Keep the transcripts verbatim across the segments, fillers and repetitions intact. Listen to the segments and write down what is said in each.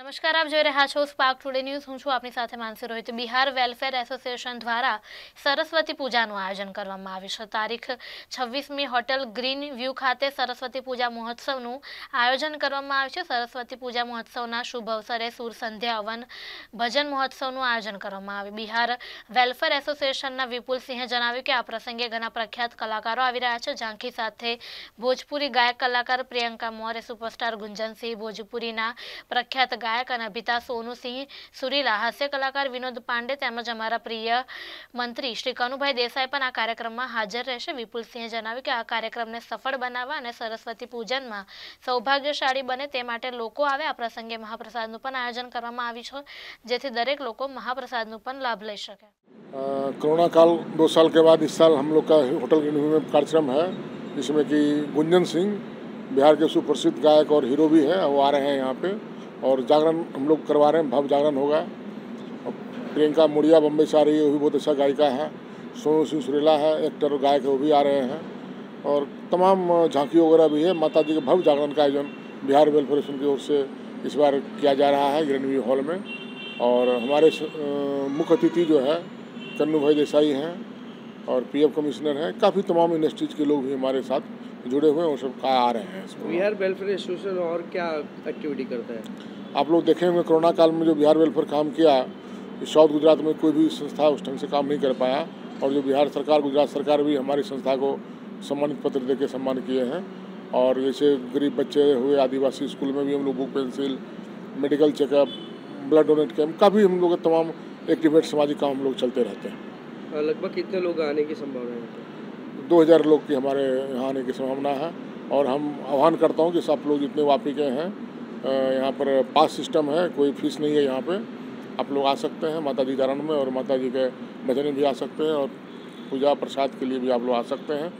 નમસ્કાર, આપ જોઈ રહ્યા છો સ્પાર્ક ટુડે ન્યૂઝ। હું છું આપની સાથે માનસી રોહિત। બિહાર વેલફેર એસોસિએશન દ્વારા સરસ્વતી પૂજાનું આયોજન કરવામાં આવ્યું છે। તારીખ છવ્વીસમી હોટેલ ગ્રીન વ્યૂ ખાતે સરસ્વતી પૂજા મહોત્સવનું આયોજન કરવામાં આવ્યું છે। સરસ્વતી પૂજા મહોત્સવના શુભ અવસરે સૂરસંધ્યા હવન ભજન મહોત્સવનું આયોજન કરવામાં આવ્યું। બિહાર વેલફેર એસોસિએશનના વિપુલ સિંહે જણાવ્યું કે આ પ્રસંગે ઘણા પ્રખ્યાત કલાકારો આવી રહ્યા છે। ઝાંખી સાથે ભોજપુરી ગાયક કલાકાર પ્રિયંકા મૌર્ય, સુપરસ્ટાર ગુંજન સિંહ, ભોજપુરીના પ્રખ્યાત गायक और अभिनेता सोनू सिंह, सुरीला हास्य कलाकार विनोद पांडे તેમજ અમારા પ્રિય મંત્રી શ્રી કનુભાઈ દેસાઈ પણ આ કાર્યક્રમમાં હાજર રહેશે। વિપુલ સિંહે જણાવ્યું કે આ કાર્યક્રમને સફળ બનાવવા અને સરસ્વતી પૂજનમાં સૌભાગ્યશાળી બને તે માટે લોકો આવે। આ પ્રસંગે મહાપ્રસાદનું પણ આયોજન કરવામાં આવ્યું છે, જેથી દરેક લોકો મહાપ્રસાદનો પણ લાભ લઈ શકે। कोरोना काल दो साल के बाद इस साल हम लोग का होटल ग्रीन व्यू में कार्यक्रम है, जिसमें कि गुंजन सिंह बिहार के सुप्रसिद्ध गायक और हीरो भी है, वो आ रहे हैं यहाँ पे। और जागरण हम लोग करवा रहे हैं, भव्य जागरण होगा। प्रियंका मौर्या बम्बई से आ रही है, वो भी बहुत अच्छा गायिका है। सोनू सिंह सुरीला है, एक्टर और गायक, वो भी आ रहे हैं। और तमाम झांकी वगैरह भी है। माता जी के भव्य जागरण का आयोजन बिहार वेलफेयर एसोसिएशन की ओर से इस बार किया जा रहा है ग्रैंड व्यू हॉल में। और हमारे मुख्य अतिथि जो है कन्नूभाई देसाई हैं और पीएफ कमिश्नर हैं। काफ़ी तमाम इंडस्ट्रीज के लोग भी हमारे साथ जुड़े हुए हैं, वो सब आ रहे हैं। बिहार वेलफेयर एसोसिएशन और क्या एक्टिविटी करता है? आप लोग देखे होंगे कोरोना काल में जो बिहार वेलफेयर काम किया, साउथ गुजरात में कोई भी संस्था उस ढंग से काम नहीं कर पाया। और जो बिहार सरकार, गुजरात सरकार भी हमारी संस्था को सम्मानित पत्र दे के सम्मान किए हैं। और जैसे गरीब बच्चे हुए आदिवासी स्कूल में भी हम लोग book pencil, medical checkup, blood donate camp, काफ़ी हम लोग तमाम एक्टिवेट सामाजिक काम हम लोग चलते रहते हैं। लगभग कितने लोग आने की संभावना है? दो हज़ार लोग की हमारे यहाँ आने की संभावना है। और हम आह्वान करता हूँ कि आप लोग जितने वापी के हैं, यहाँ पर पास सिस्टम है, कोई फीस नहीं है। यहाँ पे आप लोग आ सकते हैं माता जी जागरण में, और माता जी के भजन भी आ सकते हैं, और पूजा प्रसाद के लिए भी आप लोग आ सकते हैं।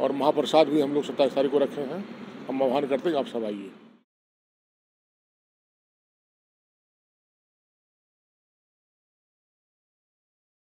और महाप्रसाद भी हम लोग सत्ताईस तारीख को रखे हैं। हम आह्वान करते हैं कि आप सब आइए।